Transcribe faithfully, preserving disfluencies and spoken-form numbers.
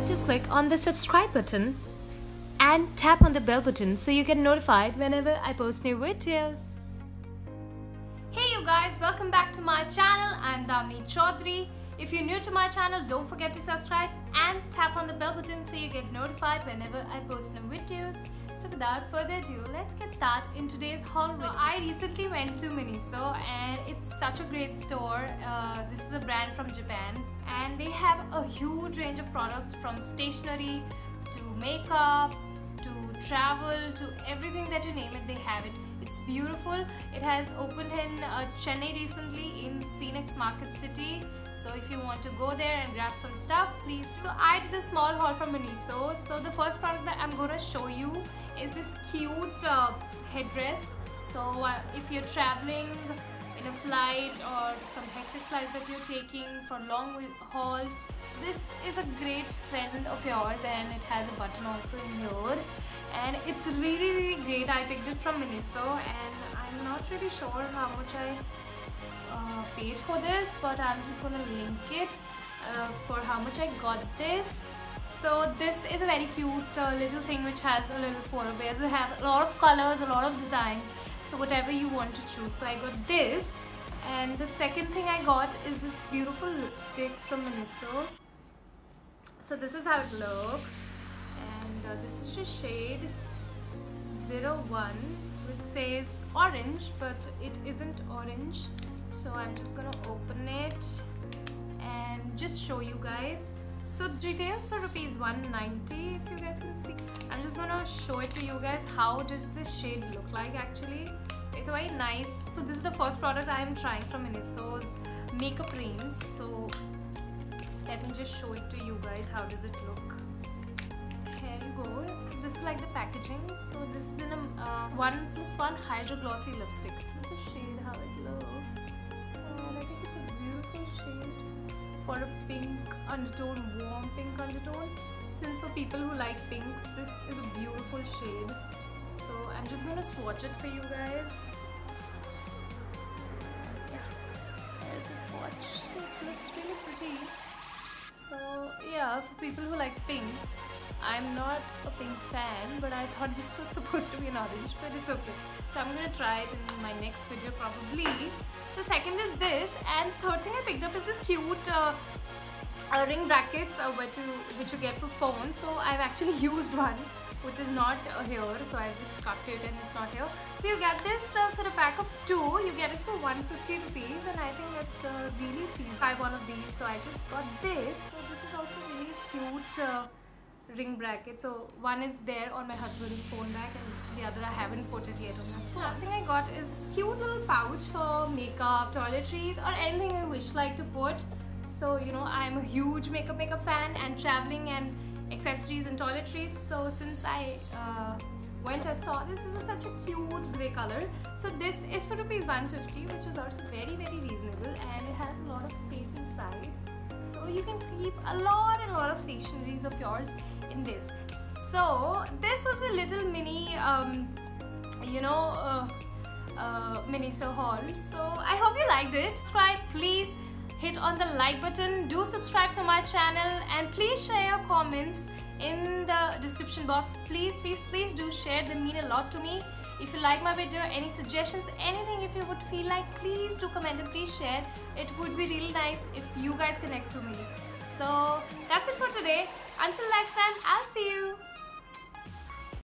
forget to click on the subscribe button and tap on the bell button so you get notified whenever I post new videos. Hey you guys, welcome back to my channel. I'm Damini Chaudhary. If you're new to my channel, don't forget to subscribe and tap on the bell button so you get notified whenever I post new videos. So without further ado, let's get started in today's haul. So I recently went to Miniso and it's such a great store. Uh, this is a brand from Japan and they have a huge range of products from stationery to makeup to travel to everything that you name it, they have it. It's beautiful. It has opened in uh, Chennai recently in Phoenix Market City. So if you want to go there and grab some stuff, please. So I did a small haul from Miniso. So the first product that I'm going to show you is this cute uh, headrest. So uh, if you're traveling in a flight or some hectic flights that you're taking for long hauls, this is a great friend of yours and it has a button also in here. And it's really really great. I picked it from Miniso and I'm not really sure how much I Uh, paid for this, but I'm just gonna link it uh, for how much I got this. So this is a very cute uh, little thing which has a little photo bears. We have a lot of colors, a lot of designs, so whatever you want to choose. So I got this, and the second thing I got is this beautiful lipstick from Miniso. So this is how it looks, and uh, this is the shade zero one, which says orange, but it isn't orange. So I'm just gonna open it and just show you guys. So it retails for rupees one ninety, if you guys can see. I'm just gonna show it to you guys how does this shade look like actually. It's very nice. So this is the first product I am trying from Miniso's makeup range. So let me just show it to you guys how does it look. Here you go. So this is like the packaging. So this is in a uh, one plus one Hydro Glossy Lipstick. This is the shade how it looks. For a pink undertone, warm pink undertone. Since for people who like pinks, this is a beautiful shade. So I'm just gonna swatch it for you guys. Yeah, there's the swatch. It looks really pretty. So yeah, for people who like pinks, I'm not a pink fan, but I thought this was supposed to be an orange, but it's okay. So I'm gonna try it in my next video probably. So second is this, and third thing I picked up is this cute uh, uh, ring brackets uh, which, you, which you get for phone. So I've actually used one which is not uh, here, so I've just cut it and it's not here. So you get this uh, for a pack of two, you get it for one hundred fifty rupees, and I think that's uh, really feasible. I have one of these, so I just got this. So this is also really cute uh, ring bracket. So one is there on my husband's phone rack and the other I haven't put it yet on my phone. Last thing I got is this cute little pouch for makeup, toiletries or anything I wish like to put. So you know, I'm a huge makeup makeup fan and traveling and accessories and toiletries. So since I uh, went, I saw this is such a cute grey color. So this is for rupees one fifty, which is also very very reasonable and it has a lot of space inside. So you can keep a lot and lot of stationeries of yours in this. So this was my little mini um, you know uh, uh, Miniso haul. So I hope you liked it. Subscribe, please hit on the like button, do subscribe to my channel, and please share your comments in the description box. Please please please do share, they mean a lot to me. If you like my video, any suggestions, anything if you would feel like, please do comment and please share. It would be really nice if you guys connect to me. So that's it for today. Until